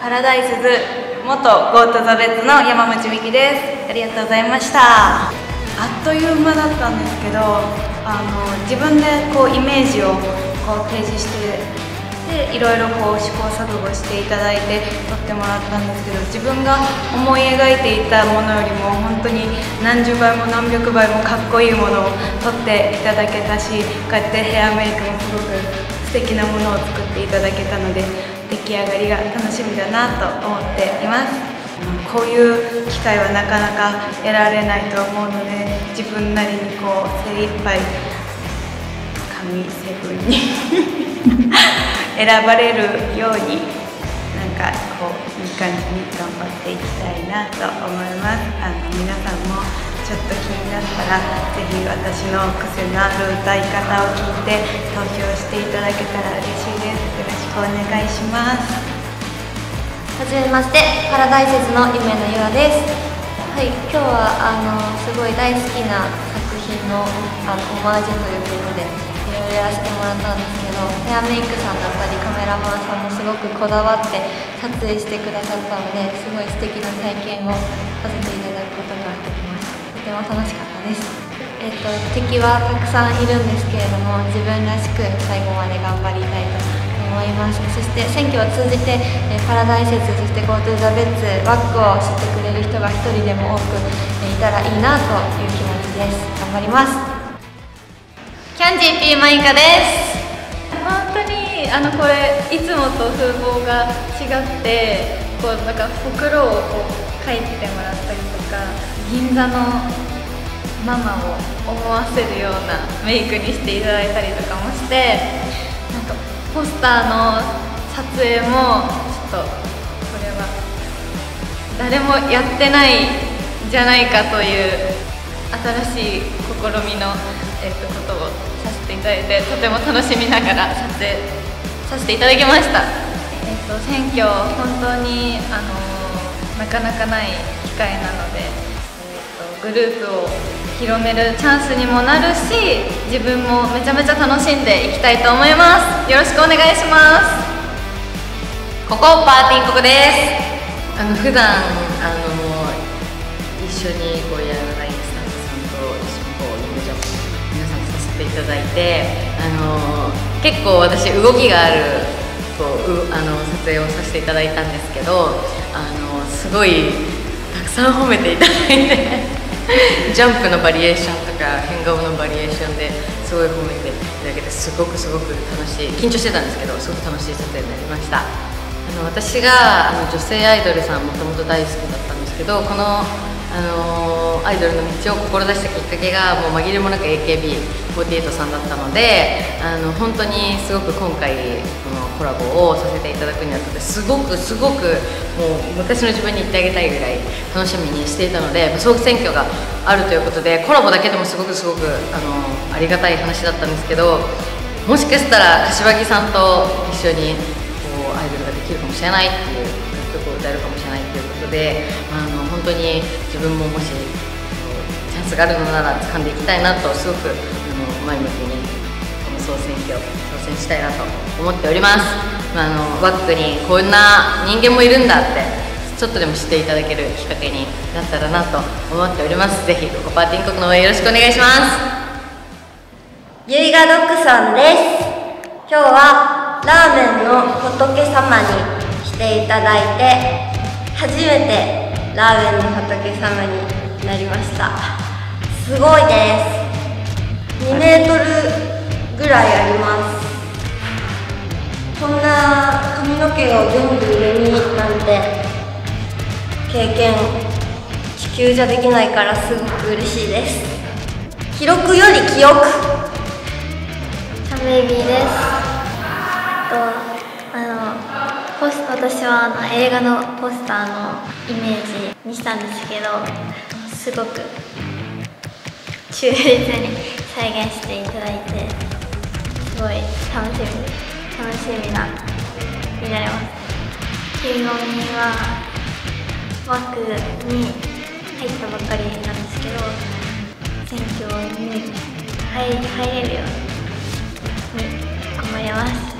パラダイスズ元ゴートザベッツの山口美希です。ありがとうございました。あっという間だったんですけど、自分でこうイメージをこう提示してでいろいろこう試行錯誤していただいて撮ってもらったんですけど、自分が思い描いていたものよりも本当に何十倍も何百倍もかっこいいものを撮っていただけたし、こうやってヘアメイクもすごく素敵なものを作っていただけたので、出来上がりが楽しみだなと思っています。こういう機会はなかなか得られないと思うので、自分なりにこう精一杯神セブンに選ばれるように、なんかこういい感じに頑張っていきたいなと思います。皆さんもちょっと気になったら、ぜひ私の癖のある歌い方を聞いて投票していただけたら嬉しいです。よろしくお願いします。はじめまして、パラダイスズの夢のゆらです。はい、今日はすごい大好きな作品のオマージュということでやらせてもらったんですけど、ヘアメイクさんだったりカメラマンさんもすごくこだわって撮影してくださったので、すごい素敵な体験をさせていただくことができました。とても楽しかったです。敵はたくさんいるんですけれども、自分らしく最後まで頑張りたいと思います。そして選挙を通じてパラダイスズ、そして GoToTheBets ワックを知ってくれる人が一人でも多くいたらいいなという気持ちです。頑張ります。キャンジー P マイカです。本当にこれいつもと風貌が違って、こうなんかほくろをこう描いてもらったりとか、銀座のママを思わせるようなメイクにしていただいたりとかもして、なんかポスターの撮影もちょっとこれは誰もやってないんじゃないかという新しい試みのことをさせていただいて、とても楽しみながら撮影させていただきました。選挙本当になかなかない機会なので、グループを広めるチャンスにもなるし、自分もめちゃめちゃ楽しんでいきたいと思います。よろしくお願いします。ここパーティーここです。普段一緒にこうやらないスタッフさんと一緒にこう皆さんいただいて、結構私動きがある撮影をさせていただいたんですけど、すごいたくさん褒めていただいてジャンプのバリエーションとか変顔のバリエーションですごい褒めていただけて、すごく楽しい、緊張してたんですけどすごく楽しい撮影になりました。私が女性アイドルさんもともと大好きだったんですけど、このアイドルの道を志したきっかけがもう紛れもなく AKB48 さんだったので、本当にすごく今回このコラボをさせていただくにあたって、すごくもう昔の自分に言ってあげたいぐらい楽しみにしていたので、総選挙があるということでコラボだけでもすごくありがたい話だったんですけど、もしかしたら柏木さんと一緒にこうアイドルができるかもしれないっていう曲を歌えるかもしれないっていうことで、本当に自分ももしチャンスがあるのなら掴んでいきたいなと、すごく前向きにこの総選挙挑戦したいなと思っております。ワックにこんな人間もいるんだってちょっとでも知っていただけるきっかけになったらなと思っております。ぜひここパーティー国の応援よろしくお願いします。ゆいがドックさんです。今日はラーメンの仏様にしていただいて、初めてラーメンの仏様になりました。すごいです。2メートルぐらいあります。こんな髪の毛を全部上になんて経験、地球じゃできないからすごく嬉しいです。記録より記憶、チャメイビーです。私は映画のポスターのイメージにしたんですけど、すごく忠実に再現していただいて、すごい楽しみになります。15人はワークに入ったばっかりなんですけど、選挙に入れるように頑張ります。